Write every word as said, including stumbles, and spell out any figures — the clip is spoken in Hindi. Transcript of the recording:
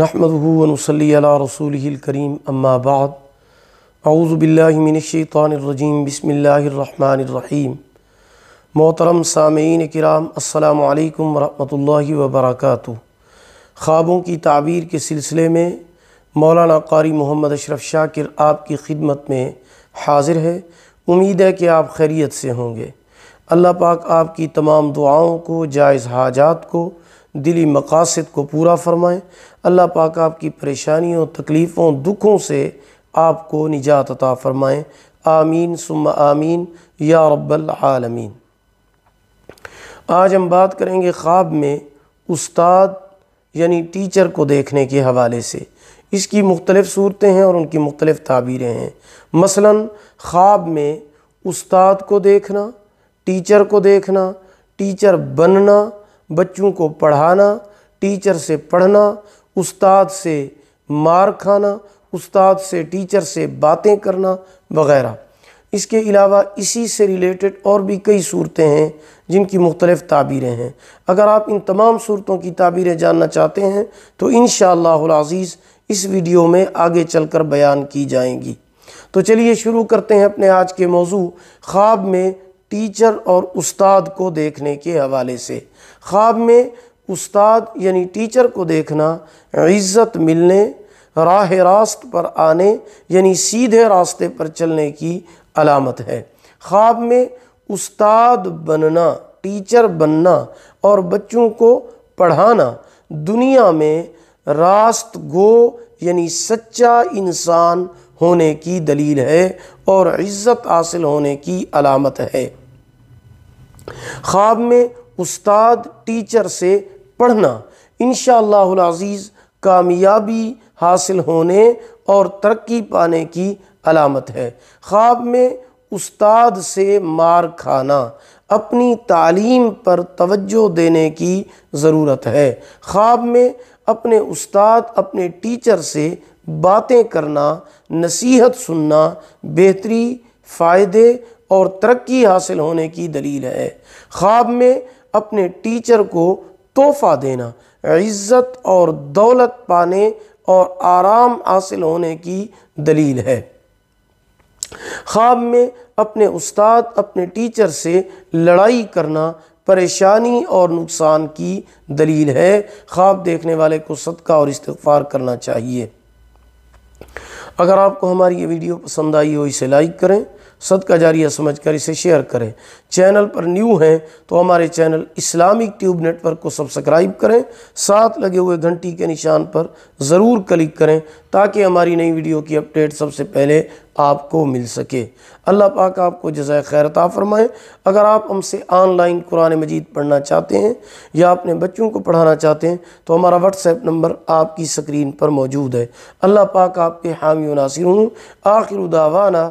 नहमदुहु व नुसल्ली अला रसूलिहिल करीम अम्मा बाद। औज़ु बिल्लाहि मिनश शैतानिर रजीम। बिस्मिल्लाहिर रहमानिर रहीम। मोहतरम सामीन किराम, अस्सलामु अलैकुम व रहमतुल्लाहि व बरकातुहू। ख्वाबों की ताबीर के सिलसिले में मौलाना कारी मोहम्मद अशरफ शाह की आपकी खिदमत में हाजिर है। उम्मीद है कि आप खैरियत से होंगे। अल्लाह पाक आपकी तमाम दुआओं को, जायज़ हाजात को, दिली मकासद को पूरा फरमाएँ। अल्लाह पाक आपकी परेशानियों, तकलीफ़ों, दुखों से आपको निजात अता फरमाएँ। आमीन सुम्मा आमीन या रब्बल आलमीन। आज हम बात करेंगे ख्वाब में उस्ताद यानी टीचर को देखने के हवाले से। इसकी मुख्तलिफ़ सूरतें हैं और उनकी मुख्तलिफ़ ताबीरें हैं। मसलन ख्वाब में उस्ताद को देखना, टीचर को देखना, टीचर बनना, बच्चों को पढ़ाना, टीचर से पढ़ना, उस्ताद से मार खाना, उस्ताद से टीचर से बातें करना वग़ैरह। इसके अलावा इसी से रिलेटेड और भी कई सूरतें हैं जिनकी मुख्तलिफ़ ताबीरें हैं। अगर आप इन तमाम सूरतों की ताबीरें जानना चाहते हैं तो इंशाअल्लाहुल अज़ीज़ इस वीडियो में आगे चलकर बयान की जाएंगी। तो चलिए शुरू करते हैं अपने आज के मौजू, ख्वाब में टीचर और उस्ताद को देखने के हवाले से। ख्वाब में उस्ताद यानी टीचर को देखना इज़्ज़त मिलने, राह रास्त पर आने यानी सीधे रास्ते पर चलने की अलामत है। ख्वाब में उस्ताद बनना, टीचर बनना और बच्चों को पढ़ाना दुनिया में रास्त गो यानी सच्चा इंसान होने की दलील है और इज़्ज़त हासिल होने की अलामत है। ख्वाब में उस्ताद टीचर से पढ़ना इंशाअल्लाहुल अज़ीज़ कामयाबी हासिल होने और तरक्की पाने की अलामत है। ख्वाब में उस्ताद से मार खाना, अपनी तालीम पर तवज्जो देने की ज़रूरत है। ख्वाब में अपने उस्ताद, अपने टीचर से बातें करना, नसीहत सुनना बेहतरी, फ़ायदे और तरक्की हासिल होने की दलील है। ख्वाब में अपने टीचर को तोहफ़ा देना इज़्ज़त और दौलत पाने और आराम हासिल होने की दलील है। ख्वाब में अपने उस्ताद, अपने टीचर से लड़ाई करना परेशानी और नुकसान की दलील है। ख्वाब देखने वाले को सदका और इस्तिग़फ़ार करना चाहिए। अगर आपको हमारी ये वीडियो पसंद आई हो इसे लाइक करें, सदका जारिया समझकर इसे शेयर करें। चैनल पर न्यू हैं तो हमारे चैनल इस्लामिक ट्यूब नेटवर्क को सब्सक्राइब करें। साथ लगे हुए घंटी के निशान पर ज़रूर क्लिक करें ताकि हमारी नई वीडियो की अपडेट सबसे पहले आपको मिल सके। अल्लाह पाक आपको जज़ाए खैर अता फरमाए। अगर आप हमसे ऑनलाइन कुरान मजीद पढ़ना चाहते हैं या अपने बच्चों को पढ़ाना चाहते हैं तो हमारा व्हाट्सएप नंबर आपकी स्क्रीन पर मौजूद है। अल्लाह पाक आपके हामी व नासिर हूँ। आखिर दावाना